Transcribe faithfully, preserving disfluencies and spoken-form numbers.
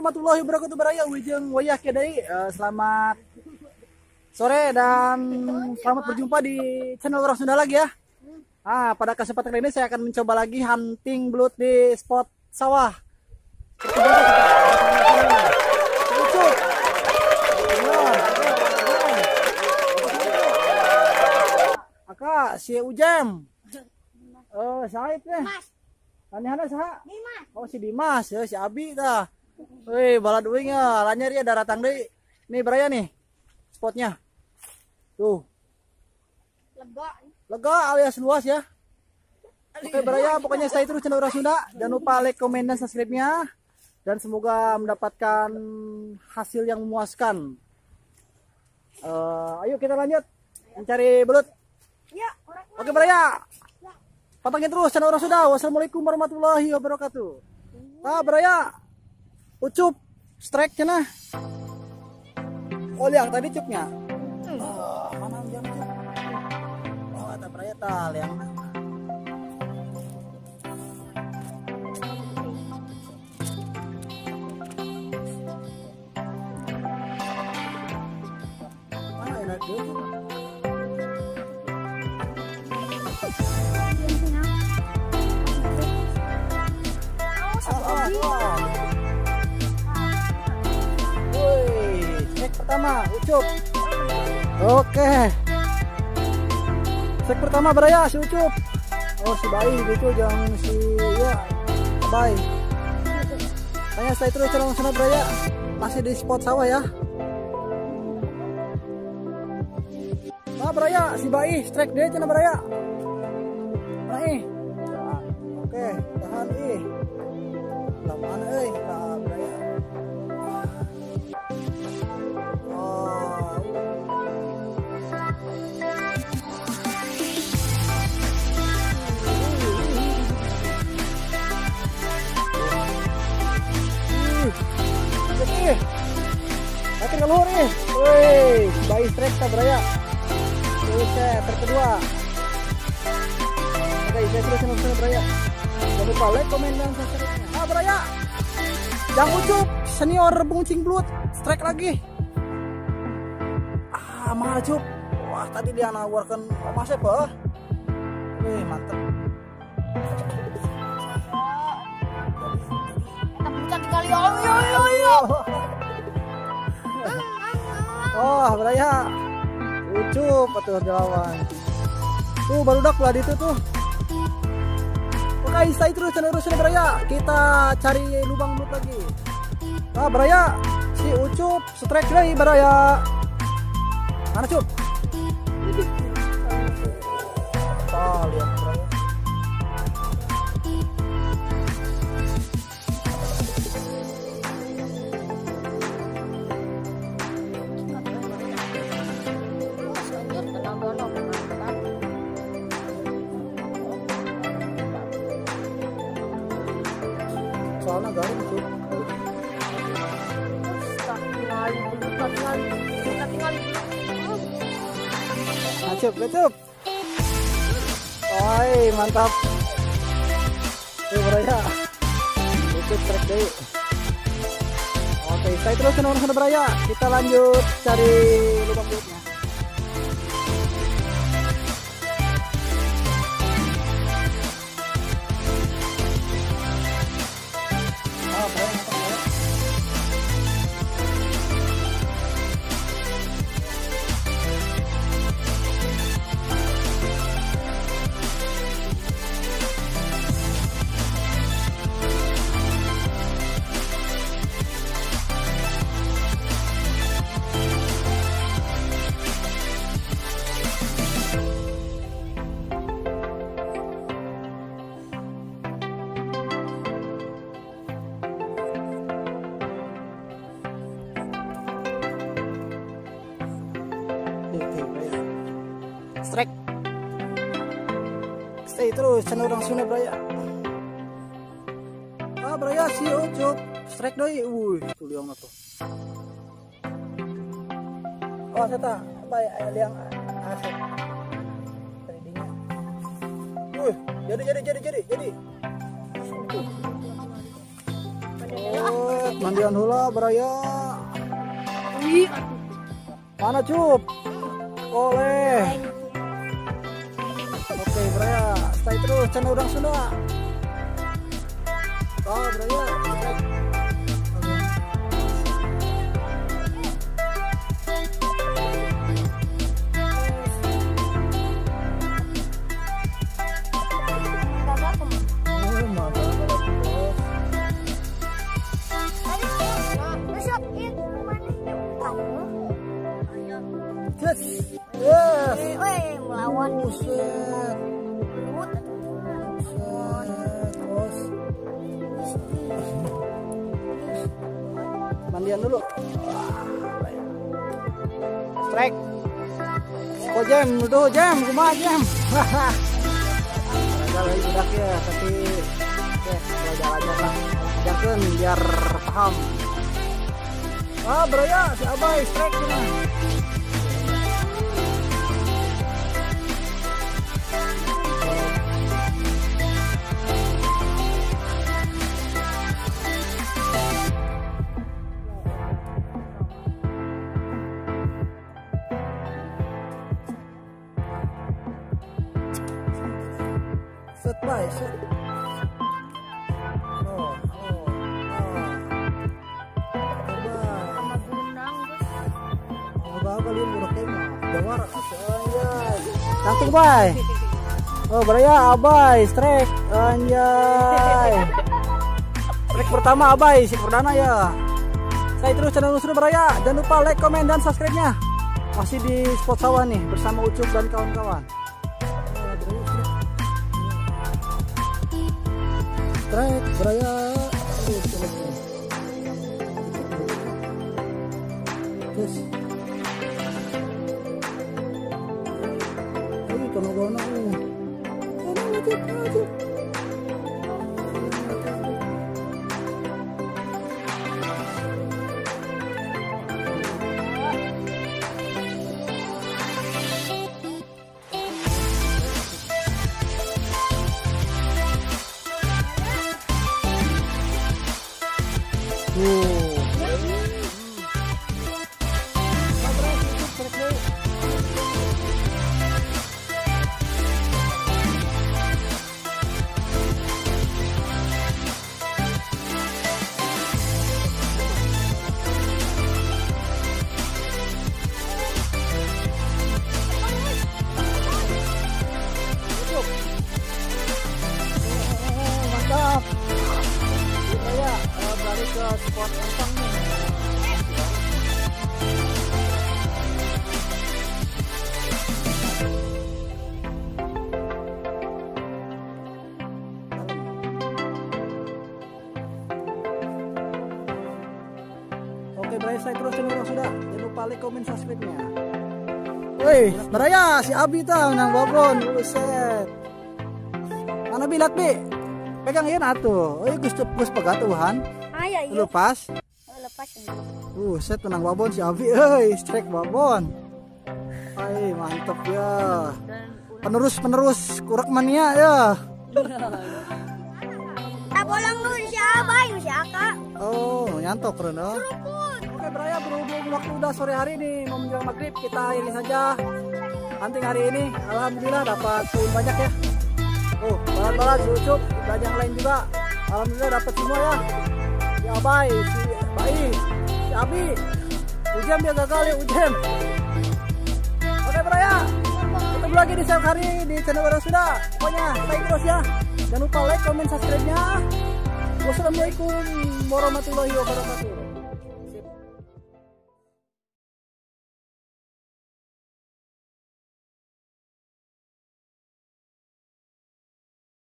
warahmatullahi wabarakatuh baraya ujung wayah kedai. Selamat sore dan selamat berjumpa di channel Urang Sunda lagi ya. Ah, pada kesempatan kali ini saya akan mencoba lagi hunting belut di spot sawah. Aka si Ujem. Oh, sahib nih. Tanihana saha? Dimas. Oh, si Dimas ya, si Abi tah. Woi, bala duing ya, lanyar ya daratang deui. Nih baraya nih spotnya. Tuh. Lega. Lega alias luas ya. Oke baraya, pokoknya stay terus channel Urang Sunda. Jangan lupa like, komen, dan subscribe-nya. Dan semoga mendapatkan hasil yang memuaskan. Uh, ayo kita lanjut mencari belut. Ya, oke baraya. Patangin terus channel Urang Sunda. Wassalamualaikum warahmatullahi wabarakatuh. Nah baraya, ucup strike cenah. Oh liang tadi cupnya. Oh, mana jam cuk? Oh ada baraya ta liang. Mana enak tuh? Pertama, Ucup. Oke. Cek pertama baraya si Ucup. Oh si Bayi gitu jangan si ya Bayi. Tanya saya terus channel sana baraya. Masih di spot sawah ya. Nah baraya si Bayi strike dia channel baraya. Nah eh. Oke tahan eh. Tahan eh tahan baraya. Akhirnya luhur nih, woi, bayi strike tak beraya, buset terkedua, oke, saya terus nonton beraya, jangan lupa like, komen dan subscribe. Ah beraya, jangan ucup, senior penguncing belut, strike lagi, ah mahal cup, wah tadi dia nawarkan emas apa, wih mantep. Oh beraya Ucup petuh dilawan. Tuh baru dak lah itu tuh. Oke stay terus channel Urang Sunda baraya. Kita cari lubang belut lagi. Nah baraya si Ucup strike lagi baraya. Mana Cup? Oh lihat baraya. Soalnya garing tuh. Acep, acep. Oi, mantap. Ini beraya. Itu trek deh. Oke, saya terus channel Urang Sunda baraya. Kita lanjut cari lubang belutnya. Strike. Stay terus channel Urang Sunda baraya. Ah baraya si Ucup strike doi. Wuih tuh liangnya tuh. Oh seta bay liang asik. Tradingnya. Wuih jadi jadi jadi jadi jadi. Mandian hula beraya. Mana cup? Boleh. Oke beraya, stay terus channel Urang Sunda. Oh beraya. Yes. Yes. Weh, melawan buset. Terus. Mandian dulu. Strike. Kok jam, udah jam, kumaha jam. Haha. Ada lagi budaknya, tapi oke, jalan-jalan lah. Jangan biar paham. Ah, bro ya, si Abai strike nih. Setbaik, setbaik. Oh, oh, oh. Coba. Jawara. Cantik, Bay. Oh, beraya Abai, strike. Anjay. Strike pertama Abai, si perdana ya. Saya terus channel Urang Sunda beraya. Jangan lupa like, komen, dan subscribe-nya. Masih di spot sawah nih bersama Ucup dan kawan-kawan. Strike beraya. Terus. Ini kono-kono. Kono aja aja. Wow. Mantap. Saya balik ke spot empang nih. Oke, beraya saya terus channel Urang Sunda. Jangan lupa like, komen, subscribe-nya. Woi, beraya si Abi tah nang babon dulu set. Mana bilat bi? Pegang ieu atuh. Euy geus geus pegatuhan. Aya ieu. Lepas. Lepas. Uh, set menang babon si Abi euy, strike babon. Ai mantap ya. Penerus-penerus kurek mania ya. Tabolang nu si Abai nu si Aka. Oh, nyantok keren. Oke, beraya berhubung waktu udah sore hari nih mau menjelang maghrib, kita ini saja hunting hari ini. Alhamdulillah dapat poin banyak ya. Oh, balan-balan si Ucup, dan yang lain juga. Alhamdulillah dapat semua ya. Si Abai, si Bai, si Abi, Ujem dia gagal ya, Ujem. Oke beraya, ketemu lagi di setiap hari di channel Urang Sunda. Pokoknya, stay terus ya. Jangan lupa like, comment, subscribe-nya. Wassalamualaikum warahmatullahi wabarakatuh.